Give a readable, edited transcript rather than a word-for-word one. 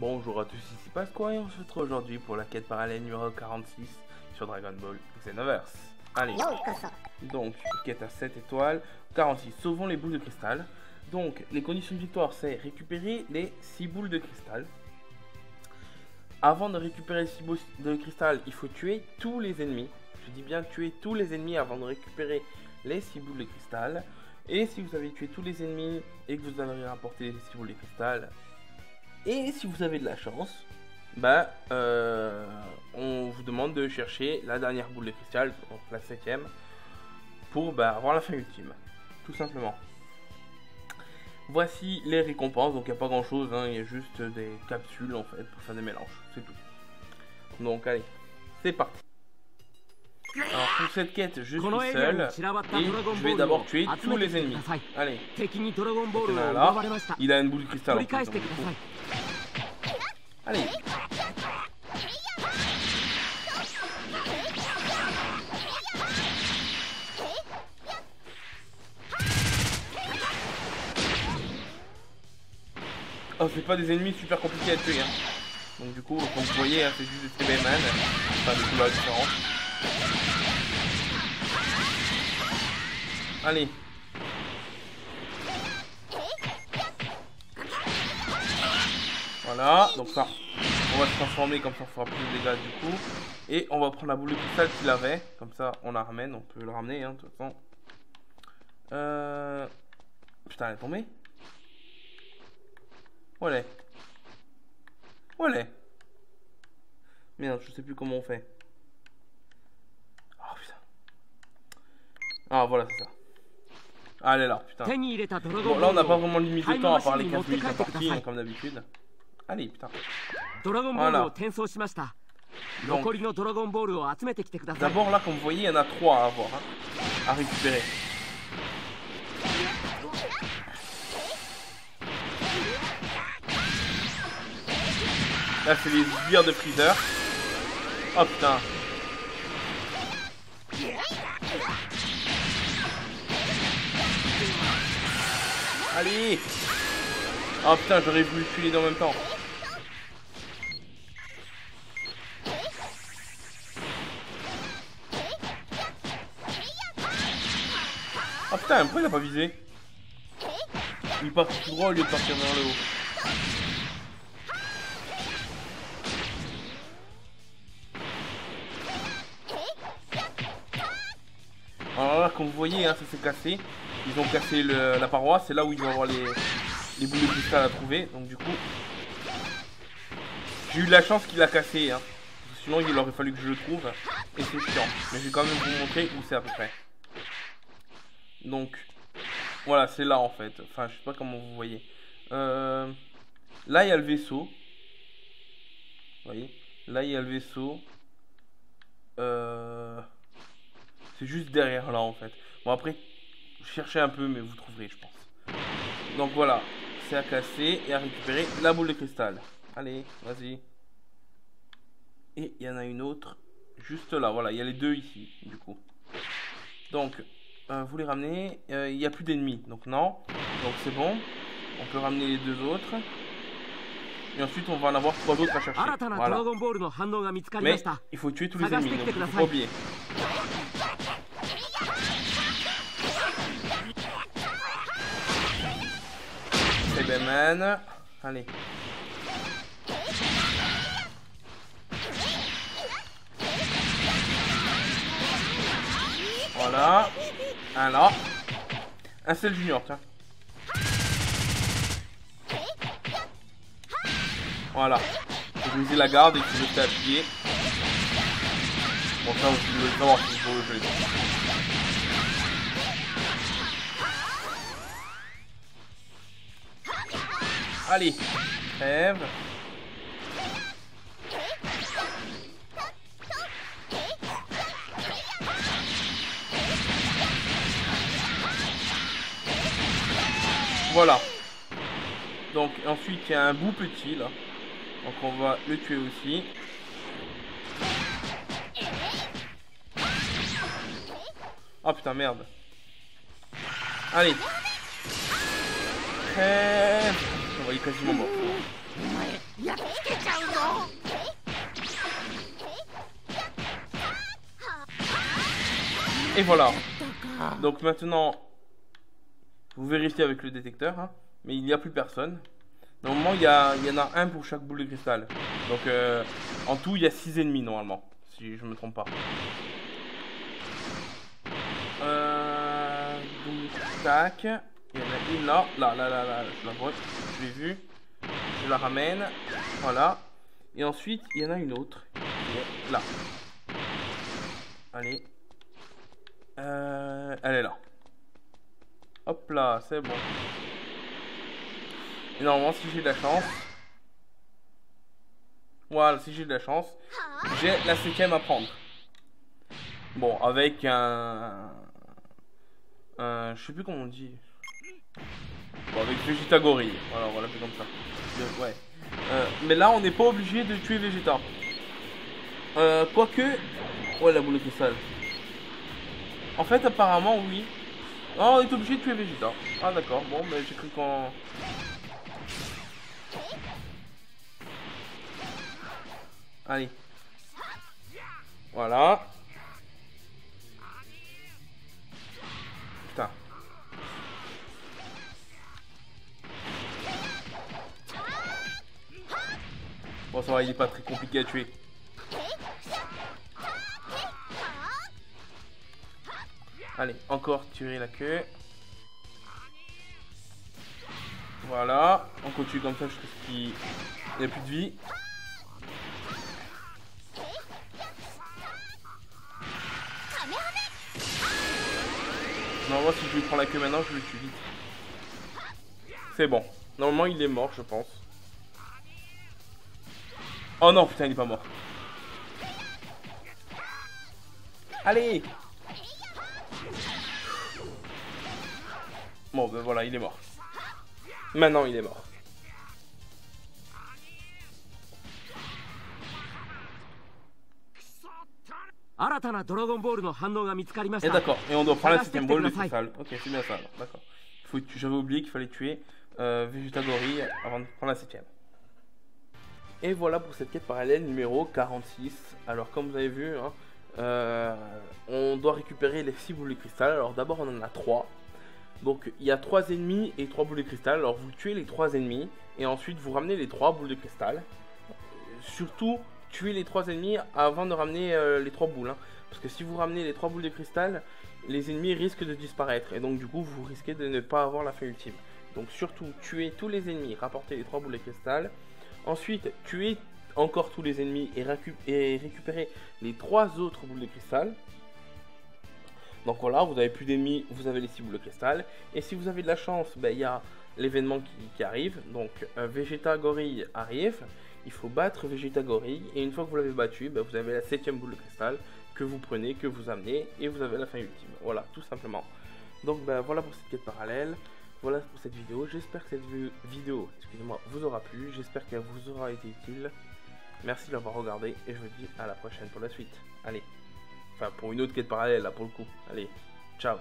Bonjour à tous, ici Pasqua et on se retrouve aujourd'hui pour la quête parallèle numéro 46 sur Dragon Ball Xenoverse. Allez, donc quête à 7 étoiles, 46, sauvons les boules de cristal. Donc les conditions de victoire, c'est récupérer les 6 boules de cristal. Avant de récupérer les 6 boules de cristal, il faut tuer tous les ennemis. Je dis bien tuer tous les ennemis avant de récupérer les 6 boules de cristal. Et si vous avez tué tous les ennemis et que vous en avez rapporté les 6 boules de cristal, et si vous avez de la chance, bah, on vous demande de chercher la dernière boule de cristal, donc la 7ème, pour avoir la fin ultime, tout simplement. Voici les récompenses, donc il n'y a pas grand chose, il y a juste des capsules en fait pour faire des mélanges, c'est tout. Donc allez, c'est parti. Alors pour cette quête, je suis seul et je vais d'abord tuer tous les ennemis. Allez, là, il a une boule de cristal en plus, donc, allez. Oh, c'est pas des ennemis super compliqués à tuer, donc du coup, comme vous voyez, c'est juste des CBMan, pas de couleurs différentes. Allez. Voilà, donc ça, on va se transformer, comme ça on fera plus de dégâts du coup. Et on va prendre la boule de cristal qu'il avait, comme ça on la ramène, on peut le ramener de toute façon. Putain, elle est tombée. Où elle est? Où elle est? Merde, je sais plus comment on fait. Oh putain. Ah voilà, c'est ça. Ah, elle est là, putain. Bon, là on n'a pas vraiment limité le temps à part les 15 minutes à partie, comme d'habitude. Allez, putain. Voilà. Donc, d'abord là, comme vous voyez, il y en a 3 à avoir, à récupérer. Là, c'est les sbires de Freezer. Oh putain. Allez! Oh putain, j'aurais voulu tuer les deux en même temps. Oh putain, pourquoi il a pas visé? Il part tout droit au lieu de partir vers le haut. Alors là, comme vous voyez, ça s'est cassé. Ils ont cassé la paroi, c'est là où ils vont avoir les boules de cristal à trouver. Donc du coup, j'ai eu de la chance qu'il a cassé, sinon il aurait fallu que je le trouve et c'est chiant. Mais je vais quand même vous montrer où c'est à peu près. Donc voilà, c'est là en fait. Enfin, je sais pas comment vous voyez. Là il y a le vaisseau. Vous voyez? Là il y a le vaisseau. C'est juste derrière là en fait. Bon après, cherchez un peu, mais vous trouverez, je pense. Donc voilà, c'est à casser et à récupérer la boule de cristal. Allez, vas-y. Et il y en a une autre juste là. Voilà, il y a les deux ici, du coup. Donc, vous les ramenez. Il n'y a plus d'ennemis, donc non. Donc c'est bon. On peut ramener les deux autres. Et ensuite, on va en avoir 3 autres à chercher. Voilà. Mais il faut tuer tous les ennemis, donc il ne faut pas oublier. Man. Allez. Voilà. Alors. Un seul junior, tiens. Voilà. J'ai brisé la garde et tu veux t'appuyer. Bon, ça, je veux savoir si je veux le jeu. Allez, crève. Voilà. Donc ensuite il y a un bout petit là. Donc on va le tuer aussi. Oh putain, merde. Allez. Crève. Il est quasiment mort. Et voilà. Donc maintenant, vous vérifiez avec le détecteur, hein, mais il n'y a plus personne. Normalement, il y en a un pour chaque boule de cristal. Donc en tout, il y a 6 ennemis normalement, si je ne me trompe pas. Donc, tac. Il y en a une là. Là, je la brosse. Je l'ai vue. Je la ramène. Voilà. Et ensuite, il y en a une autre. Là. Allez. Elle est là. Hop là, c'est bon. Et normalement, si j'ai de la chance. Voilà, si j'ai de la chance, j'ai la 5e à prendre. Bon, avec un je sais plus comment on dit. Bon, avec Vegeta Gorille. Voilà, on va l'appeler comme ça. Ouais. Mais là, on n'est pas obligé de tuer Vegeta. Quoique. Ouais, la boule de cristal. En fait, apparemment, oui. Oh, on est obligé de tuer Vegeta. Ah, d'accord. Bon, mais j'ai cru qu'on. Allez. Voilà. Putain. Bon, ça va, il est pas très compliqué à tuer. Allez, encore tirer la queue. Voilà. On continue comme ça jusqu'à ce qu'il n'y a plus de vie. Normalement, si je lui prends la queue maintenant, je le tue vite. C'est bon. Normalement, il est mort, je pense. Oh non, putain, il est pas mort. Allez! Bon, ben voilà, il est mort. Maintenant, il est mort. Et d'accord, et on doit prendre la 5e ball de cristal. Ok, c'est bien ça, d'accord. J'avais oublié qu'il fallait tuer Vegeta Gorille avant de prendre la 5e. Et voilà pour cette quête parallèle numéro 46. Alors comme vous avez vu, hein, on doit récupérer les 6 boules de cristal. Alors d'abord on en a 3. Donc il y a 3 ennemis et 3 boules de cristal. Alors vous tuez les 3 ennemis et ensuite vous ramenez les 3 boules de cristal. Surtout... tuer les 3 ennemis avant de ramener les 3 boules, hein. Parce que si vous ramenez les 3 boules de cristal, les ennemis risquent de disparaître et donc du coup vous risquez de ne pas avoir la fin ultime. Donc surtout tuer tous les ennemis, rapporter les 3 boules de cristal, ensuite tuer encore tous les ennemis et récupérer les 3 autres boules de cristal. Donc voilà, vous n'avez plus d'ennemis, vous avez les 6 boules de cristal. Et si vous avez de la chance, ben, y a l'événement qui arrive. Donc Vegeta Gorille arrive. Il faut battre Vegeta Gorille et une fois que vous l'avez battu, bah vous avez la 7e boule de cristal que vous prenez, que vous amenez et vous avez la fin ultime. Voilà, tout simplement. Donc bah, voilà pour cette quête parallèle, voilà pour cette vidéo. J'espère que cette vidéo, excusez-moi, vous aura plu, j'espère qu'elle vous aura été utile. Merci de l'avoir regardé et je vous dis à la prochaine pour la suite. Allez, enfin pour une autre quête parallèle là pour le coup. Allez, ciao.